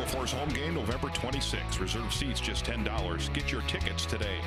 Wilberforce home game, November 26. Reserve seats just $10. Get your tickets today.